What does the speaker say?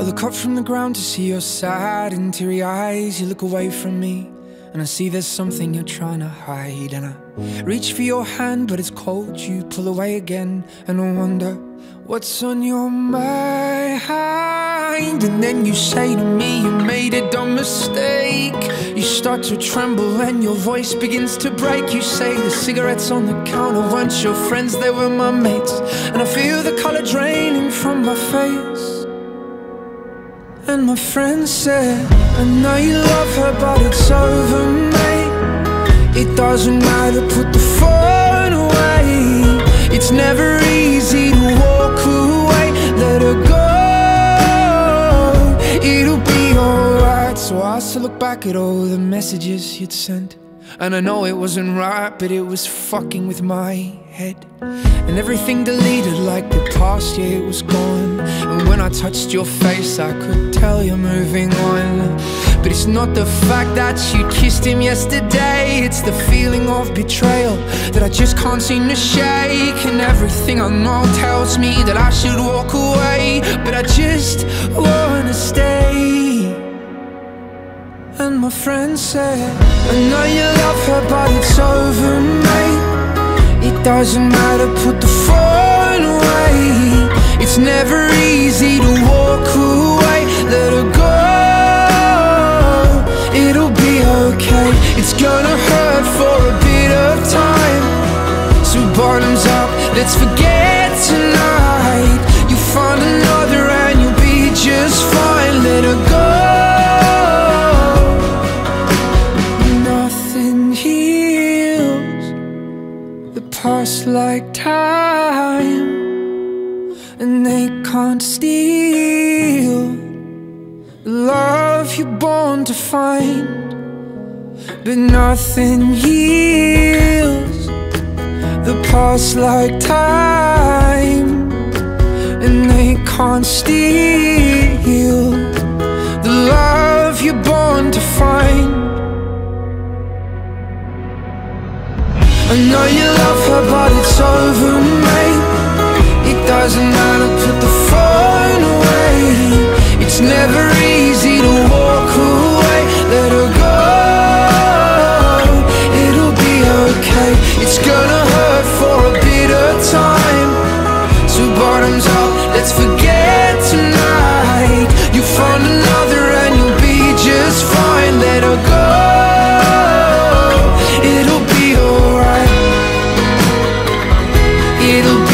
I look up from the ground to see your sad and teary eyes. You look away from me and I see there's something you're trying to hide. And I reach for your hand, but it's cold. You pull away again and I wonder what's on your mind. And then you say to me you made a dumb mistake. You start to tremble and your voice begins to break. You say the cigarettes on the counter weren't your friends, they were my mates. And I feel the colour draining from my face. And my friend said, I know you love her, but it's over, mate. It doesn't matter, put the phone away. It's never easy to walk away. Let her go, it'll be alright. So I still look back at all the messages you'd sent, and I know it wasn't right, but it was fucking with my head. And everything deleted like the past year was gone. And when I touched your face I could tell you're moving on. But it's not the fact that you kissed him yesterday, it's the feeling of betrayal that I just can't seem to shake. And everything I know tells me that I should walk away, but I just wanna stay. And my friend said, I know you love her, but it's over, mate. It doesn't matter, put the phone away. It's never easy to walk away. Let her go, it'll be okay. It's gonna hurt for a bit of time, so bottoms up, let's forget tonight. You'll find another and you'll be just fine. Let her go. Past like time, and they can't steal the love you're born to find. But nothing heals the past like time, and they can't steal the love you're born to find. I know you love her, but it's over, mate. It doesn't matter, put the phone away. It's never easy to walk away. Let her go, it'll be okay. It's gonna hurt for a bit of time, so bottoms up, let's forget tonight. You find another and you'll be just fine. Let her go, it'll be alright. It'll